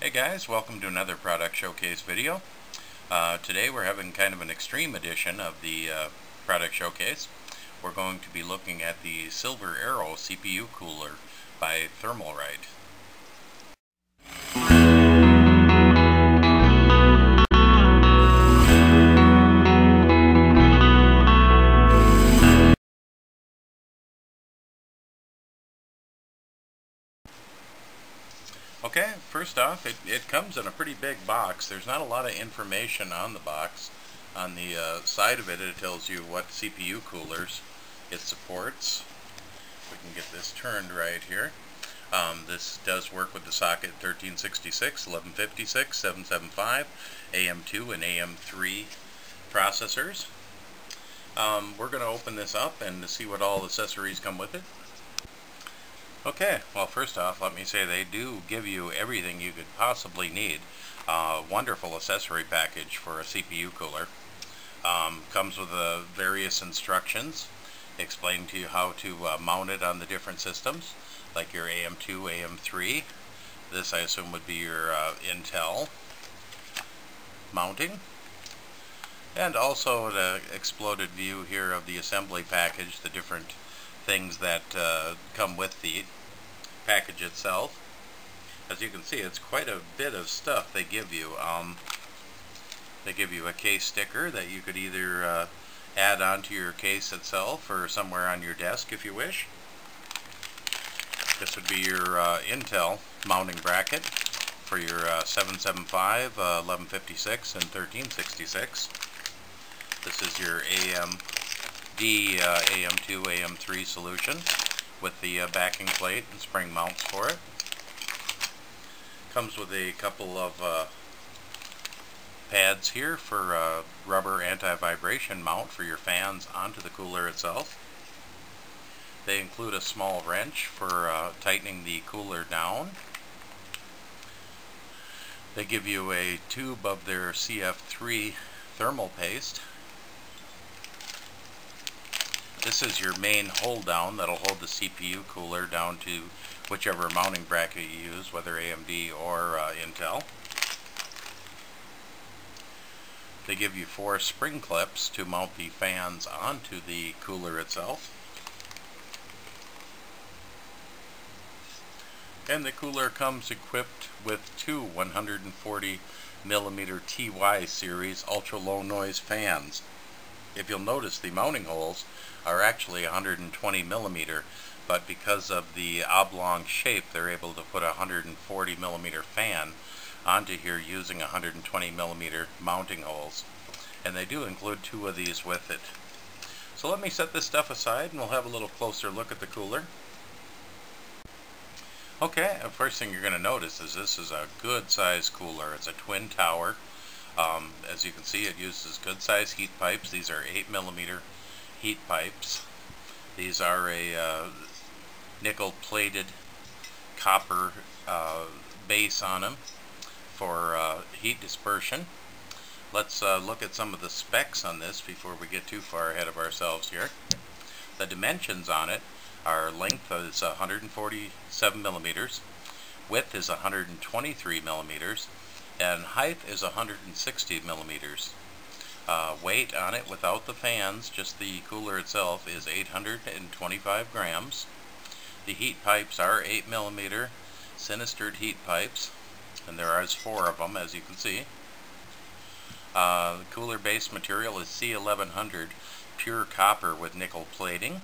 Hey guys, welcome to another product showcase video. Today we're having kind of an extreme edition of the product showcase. We're going to be looking at the Silver Arrow CPU cooler by Thermalright. Okay, first off, it comes in a pretty big box. There's not a lot of information on the box. On the side of it, it tells you what CPU coolers it supports. We can get this turned right here. This does work with the socket 1366, 1156, 775, AM2 and AM3 processors. We're going to open this up and see what all accessories come with it. Okay, well first off, let me say they do give you everything you could possibly need. Wonderful accessory package for a CPU cooler. Comes with various instructions, explain to you how to mount it on the different systems, like your AM2, AM3. This I assume would be your Intel mounting. And also an exploded view here of the assembly package, the different things that come with the package itself. As you can see, it's quite a bit of stuff they give you. They give you a case sticker that you could either add onto your case itself or somewhere on your desk if you wish. This would be your Intel mounting bracket for your 775, 1156, and 1366. This is your AM2, AM3 solution with the backing plate and spring mounts for it. Comes with a couple of pads here for rubber anti-vibration mount for your fans onto the cooler itself. They include a small wrench for tightening the cooler down. They give you a tube of their CF3 thermal paste. This is your main hold down that'll hold the CPU cooler down to whichever mounting bracket you use, whether AMD or Intel. They give you 4 spring clips to mount the fans onto the cooler itself. And the cooler comes equipped with 2 140mm TY series ultra low noise fans. If you'll notice, the mounting holes are actually 120mm, but because of the oblong shape, they're able to put a 140mm fan onto here using 120mm mounting holes. And they do include 2 of these with it. So let me set this stuff aside and we'll have a little closer look at the cooler. Okay, the first thing you're going to notice is this is a good size cooler. It's a twin tower. As you can see, it uses good size heat pipes. These are 8mm heat pipes. These are a nickel plated copper base on them for heat dispersion. Let's look at some of the specs on this before we get too far ahead of ourselves here. The dimensions on it are length is 147mm, width is 123mm, and height is 160mm. Weight on it without the fans, just the cooler itself, is 825 grams. The heat pipes are 8mm sinistered heat pipes, and there are 4 of them, as you can see. The cooler base material is C1100 pure copper with nickel plating.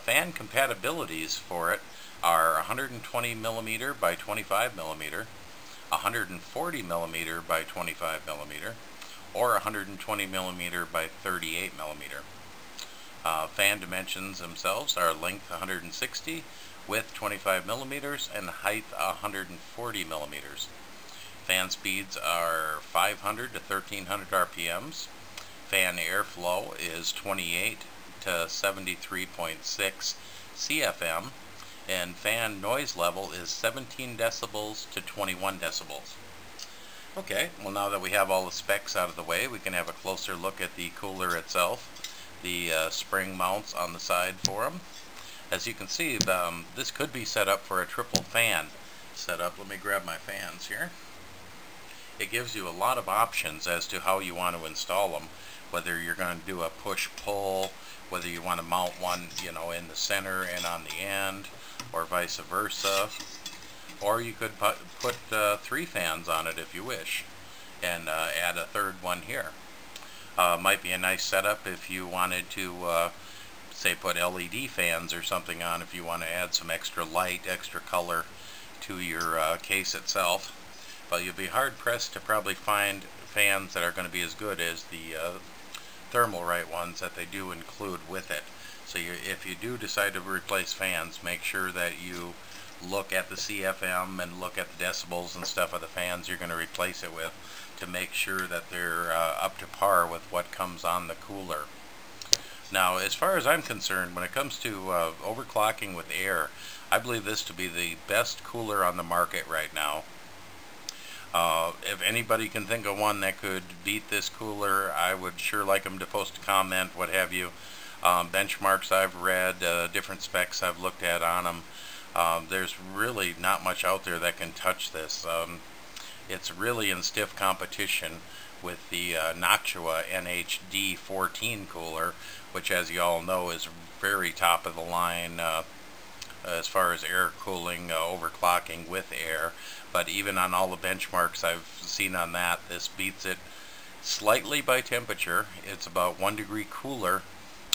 Fan compatibilities for it are 120mm by 25mm. 140mm by 25mm, or 120mm by 38mm. Fan dimensions themselves are length 160, width 25mm, and height 140mm. Fan speeds are 500 to 1300 RPMs. Fan airflow is 28 to 73.6 CFM. And fan noise level is 17 decibels to 21 decibels. Okay, well now that we have all the specs out of the way, we can have a closer look at the cooler itself. The spring mounts on the side for them. As you can see, this could be set up for a triple fan setup, let me grab my fans here. It gives you a lot of options as to how you want to install them, whether you're going to do a push-pull, whether you want to mount one, you know, in the center and on the end, or vice versa. Or you could put three fans on it if you wish, and add a third one here. Might be a nice setup if you wanted to, say, put LED fans or something on, if you want to add some extra light, extra color to your case itself. But you'll be hard-pressed to probably find fans that are going to be as good as the Thermalright ones that they do include with it. So if you do decide to replace fans, make sure that you look at the CFM and look at the decibels and stuff of the fans you're going to replace it with, to make sure that they're up to par with what comes on the cooler. Now, as far as I'm concerned, when it comes to overclocking with air, I believe this to be the best cooler on the market right now. If anybody can think of one that could beat this cooler, I would sure like them to post a comment, what have you. Benchmarks I've read, different specs I've looked at on them. There's really not much out there that can touch this. It's really in stiff competition with the Noctua NH-D14 cooler, which, as you all know, is very top of the line as far as air cooling, overclocking with air. But even on all the benchmarks I've seen on that, this beats it slightly by temperature. It's about 1 degree cooler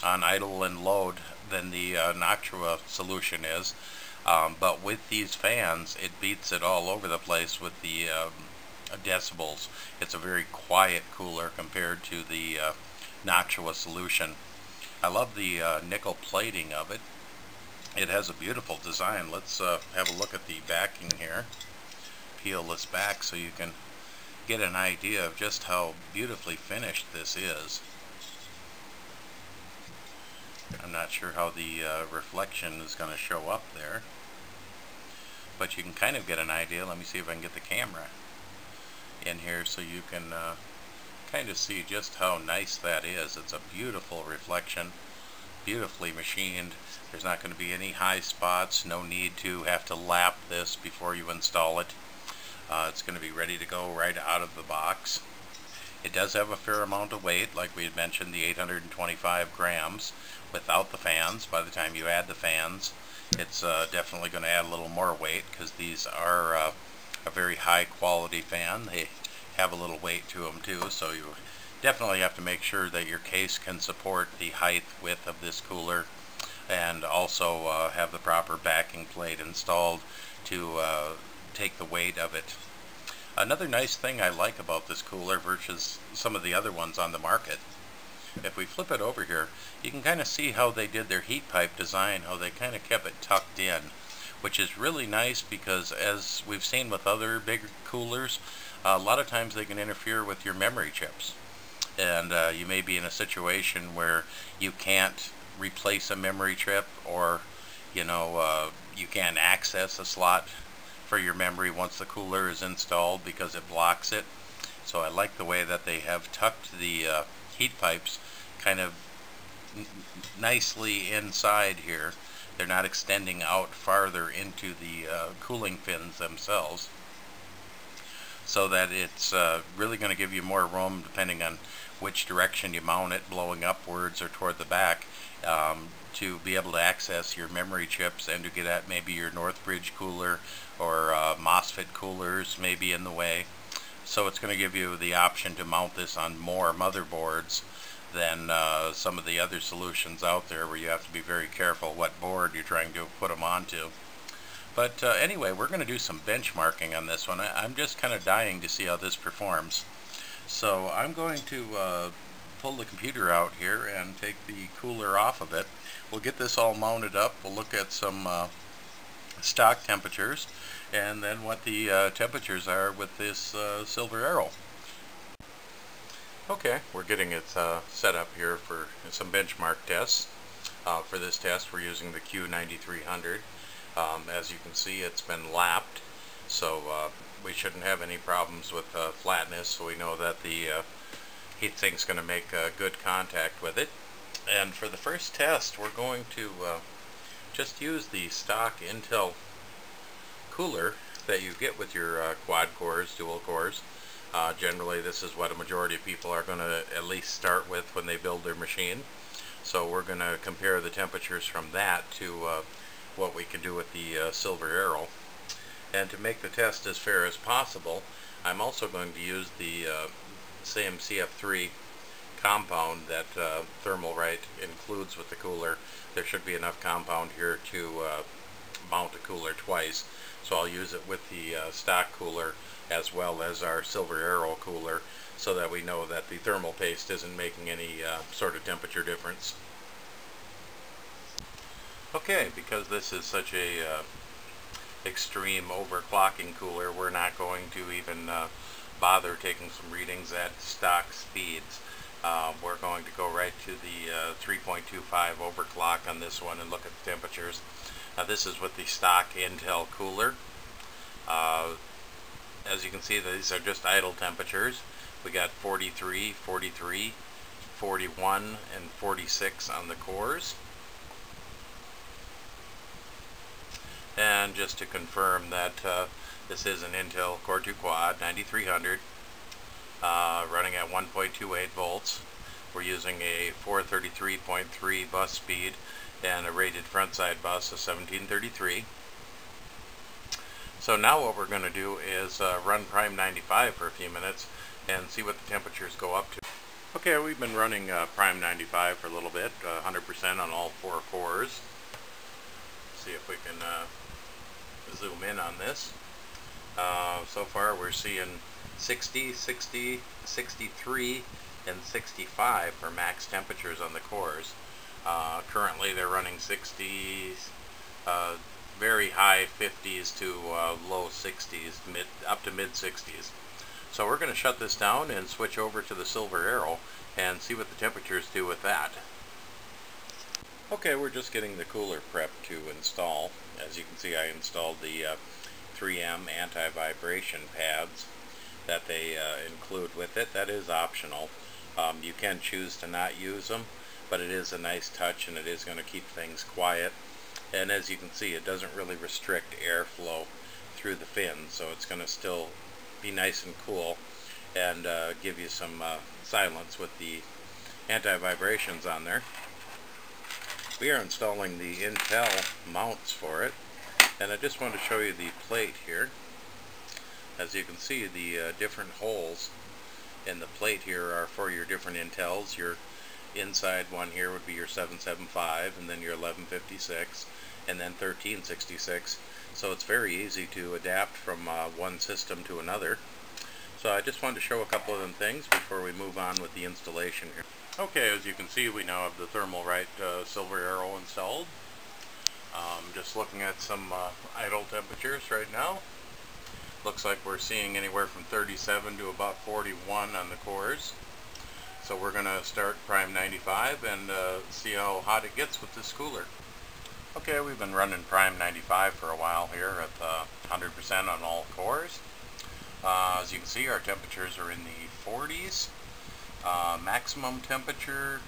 on idle and load than the Noctua solution is. But with these fans, it beats it all over the place with the decibels. It's a very quiet cooler compared to the Noctua solution. I love the nickel plating of it. It has a beautiful design. Let's have a look at the backing here. Peel this back so you can get an idea of just how beautifully finished this is. I'm not sure how the reflection is going to show up there, but you can kind of get an idea. Let me see if I can get the camera in here so you can kind of see just how nice that is. It's a beautiful reflection, beautifully machined. There's not going to be any high spots, no need to have to lap this before you install it. It's going to be ready to go right out of the box. It does have a fair amount of weight, like we had mentioned, the 825 grams without the fans. By the time you add the fans, it's definitely going to add a little more weight, because these are a very high quality fan. They have a little weight to them too, so you definitely have to make sure that your case can support the height, width of this cooler, and also have the proper backing plate installed to take the weight of it. Another nice thing I like about this cooler versus some of the other ones on the market, if we flip it over here, you can kind of see how they did their heat pipe design, how they kind of kept it tucked in, which is really nice, because as we've seen with other big coolers, a lot of times they can interfere with your memory chips, and you may be in a situation where you can't replace a memory chip, or you know, you can't access a slot for your memory once the cooler is installed because it blocks it. So I like the way that they have tucked the heat pipes kind of nicely inside here. They're not extending out farther into the cooling fins themselves, so that it's really going to give you more room depending on which direction you mount it, blowing upwards or toward the back, to be able to access your memory chips and to get at maybe your Northbridge cooler or MOSFET coolers may be in the way. So it's going to give you the option to mount this on more motherboards than some of the other solutions out there, where you have to be very careful what board you're trying to put them onto. But anyway, we're going to do some benchmarking on this one. I'm just kind of dying to see how this performs. So I'm going to pull the computer out here and take the cooler off of it. We'll get this all mounted up. We'll look at some stock temperatures, and then what the temperatures are with this Silver Arrow. Okay, we're getting it set up here for some benchmark tests. For this test, we're using the Q9300. As you can see, it's been lapped, so we shouldn't have any problems with flatness, so we know that the heat sink's going to make good contact with it. And for the first test, we're going to just use the stock Intel cooler that you get with your quad cores, dual cores. Generally, this is what a majority of people are going to at least start with when they build their machine. So we're going to compare the temperatures from that to what we can do with the Silver Arrow. And to make the test as fair as possible, I'm also going to use the same CF3 compound that Thermalright includes with the cooler. There should be enough compound here to mount a cooler twice, so I'll use it with the stock cooler as well as our Silver Arrow cooler, so that we know that the thermal paste isn't making any sort of temperature difference. Okay, because this is such a extreme overclocking cooler, we're not going to even bother taking some readings at stock speeds. We're going to go right to the 3.25 overclock on this one and look at the temperatures. This is with the stock Intel cooler. As you can see, these are just idle temperatures. We got 43, 43, 41, and 46 on the cores. And just to confirm that this is an Intel Core 2 Quad 9300 running at 1.28 volts. We're using a 433.3 bus speed and a rated front side bus of 1733. So now what we're going to do is run Prime 95 for a few minutes and see what the temperatures go up to. Okay, we've been running Prime 95 for a little bit, 100% on all four cores. See if we can zoom in on this. So far we're seeing 60, 60, 63, and 65 for max temperatures on the cores. Currently they're running 60s, very high 50s to low 60s, up to mid 60s. So we're going to shut this down and switch over to the Silver Arrow and see what the temperatures do with that. Okay, we're just getting the cooler prep to install. As you can see, I installed the 3M anti-vibration pads that they include with it. That is optional. You can choose to not use them, but it is a nice touch and it is going to keep things quiet. And as you can see, it doesn't really restrict airflow through the fin, so it's going to still be nice and cool and give you some silence with the anti-vibrations on there. We are installing the Intel mounts for it, and I just want to show you the plate here. As you can see, the different holes in the plate here are for your different Intels. Your inside one here would be your 775, and then your 1156, and then 1366. So it's very easy to adapt from one system to another. So I just wanted to show a couple of them things before we move on with the installation here. Okay, as you can see, we now have the Thermalright Silver Arrow installed. Just looking at some idle temperatures right now. Looks like we're seeing anywhere from 37 to about 41 on the cores. So we're going to start Prime 95 and see how hot it gets with this cooler. Okay, we've been running Prime 95 for a while here at 100% on all cores. As you can see, our temperatures are in the 40s. Maximum temperature,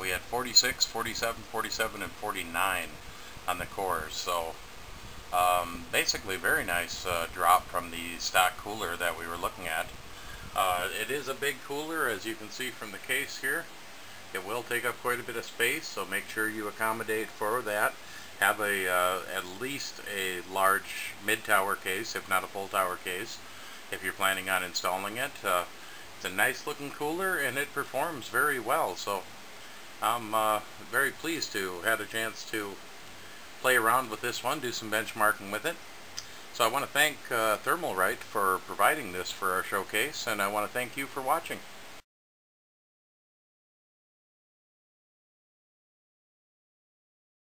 we had 46, 47, 47, and 49 on the cores. So basically very nice drop from the stock cooler that we were looking at. It is a big cooler, as you can see from the case here. It will take up quite a bit of space, so make sure you accommodate for that. Have a at least a large mid-tower case, if not a full-tower case, if you're planning on installing it. It's a nice looking cooler and it performs very well, so I'm very pleased to have had a chance to play around with this one, do some benchmarking with it. So I want to thank Thermalright for providing this for our showcase, and I want to thank you for watching.